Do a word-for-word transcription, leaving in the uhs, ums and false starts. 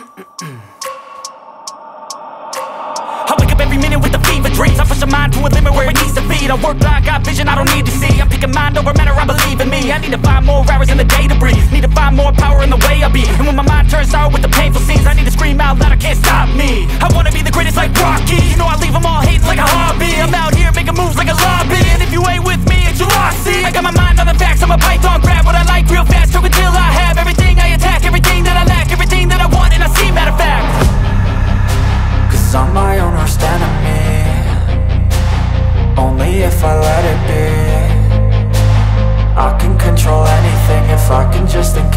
I wake up every minute with a fever dreams. I push my mind to a limit where it needs to feed. I work blind, got vision I don't need to see. I'm picking mind over matter, I believe in me. I need to find more hours in the day to breathe. Need to find more power in the way I be. And when my mind turns out with the painful scenes, I need to scream out loud, I can't stop me. I wanna be the greatest like Rocky. You know I leave them all hating like a hobby. I'm out here making moves like a lobby. And if you ain't with me, it's your loss, see. I got my mind on the facts, I'm a python, grab what I like real fast. Took until I have everything I attack, everything that I lack, everything that I want, and I see matter of fact. Cause I'm my own worst enemy. Only if I let it be. I can control anything if I can just think.